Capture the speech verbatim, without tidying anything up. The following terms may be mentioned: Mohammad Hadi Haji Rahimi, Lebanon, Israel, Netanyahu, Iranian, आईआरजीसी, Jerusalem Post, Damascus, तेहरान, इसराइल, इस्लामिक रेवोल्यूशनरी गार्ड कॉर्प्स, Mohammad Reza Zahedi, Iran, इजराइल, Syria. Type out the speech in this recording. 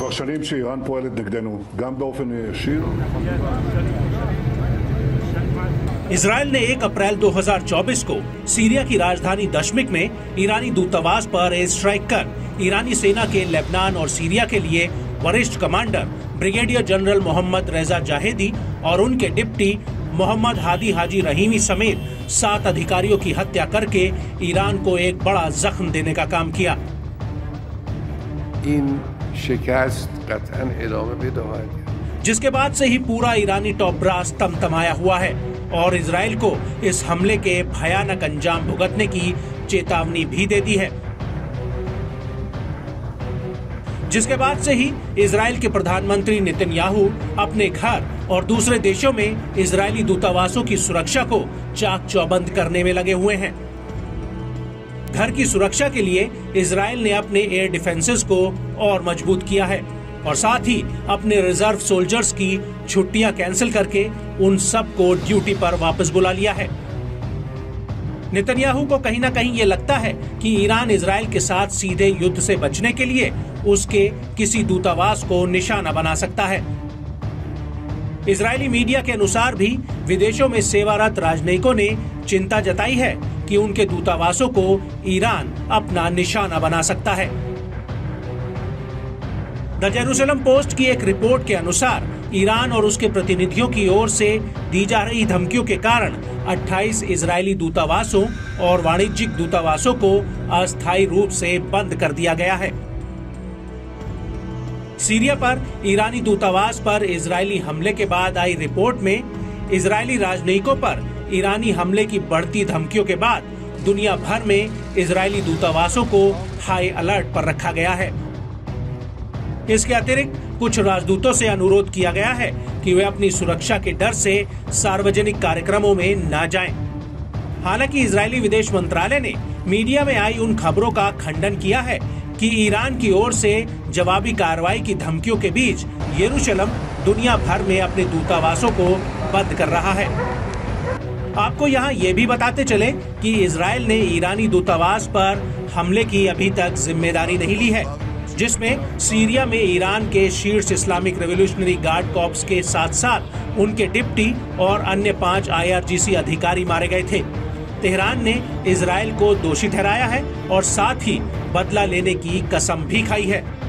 כבר שנים שאיראן פועלת נגדנו, גם באופן ישיר. इसराइल ने एक अप्रैल दो हज़ार चौबीस को सीरिया की राजधानी दमिश्क में ईरानी दूतावास पर एयर स्ट्राइक कर ईरानी सेना के लेबनान और सीरिया के लिए वरिष्ठ कमांडर ब्रिगेडियर जनरल मोहम्मद रेजा जाहेदी और उनके deputy Mohammad Hadi Haji Rahimi समेत सात अधिकारियों की हत्या करके ईरान को एक बड़ा जख्म देने का काम किया। इन जिसके बाद से ही पूरा ईरानी टॉप ब्रास तमतमाया हुआ है और इजराइल को इस हमले के भयानक अंजाम भुगतने की चेतावनी भी दे दी है। जिसके बाद से ही इजराइल के प्रधानमंत्री नेतन्याहू अपने घर और दूसरे देशों में इजरायली दूतावासों की सुरक्षा को चाक चौबंद करने में लगे हुए हैं। घर की सुरक्षा के लिए इजराइल ने अपने एयर डिफेंसेस को और मजबूत किया है और साथ ही अपने रिजर्व सोल्जर्स की छुट्टियां कैंसिल करके उन सब को ड्यूटी पर वापस बुला लिया है। नेतन्याहू को कहीं ना कहीं ये लगता है कि ईरान इजराइल के साथ सीधे युद्ध से बचने के लिए उसके किसी दूतावास को निशाना बना सकता है। इजरायली मीडिया के अनुसार भी विदेशों में सेवारत राजनयिकों ने चिंता जताई है कि उनके दूतावासों को ईरान अपना निशाना बना सकता है। द जेरूसलम पोस्ट की एक रिपोर्ट के अनुसार ईरान और उसके प्रतिनिधियों की ओर से दी जा रही धमकियों के कारण अट्ठाईस इजरायली दूतावासों और वाणिज्यिक दूतावासों को अस्थायी रूप से बंद कर दिया गया है। सीरिया पर ईरानी दूतावास पर इजरायली हमले के बाद आई रिपोर्ट में इजरायली राजनयिकों पर ईरानी हमले की बढ़ती धमकियों के बाद दुनिया भर में इजरायली दूतावासों को हाई अलर्ट पर रखा गया है। इसके अतिरिक्त कुछ राजदूतों से अनुरोध किया गया है कि वे अपनी सुरक्षा के डर से सार्वजनिक कार्यक्रमों में न जाएं। हालांकि इजरायली विदेश मंत्रालय ने मीडिया में आई उन खबरों का खंडन किया है कि ईरान की ओर से जवाबी कार्रवाई की धमकियों के बीच यरूशलम दुनिया भर में अपने दूतावासों को बंद कर रहा है। आपको यहाँ ये भी बताते चले कि इजरायल ने ईरानी दूतावास पर हमले की अभी तक जिम्मेदारी नहीं ली है, जिसमें सीरिया में ईरान के शीर्ष इस्लामिक रेवोल्यूशनरी गार्ड कॉर्प्स के साथ साथ उनके डिप्टी और अन्य पांच आईआरजीसी अधिकारी मारे गए थे। तेहरान ने इजराइल को दोषी ठहराया है और साथ ही बदला लेने की कसम भी खाई है।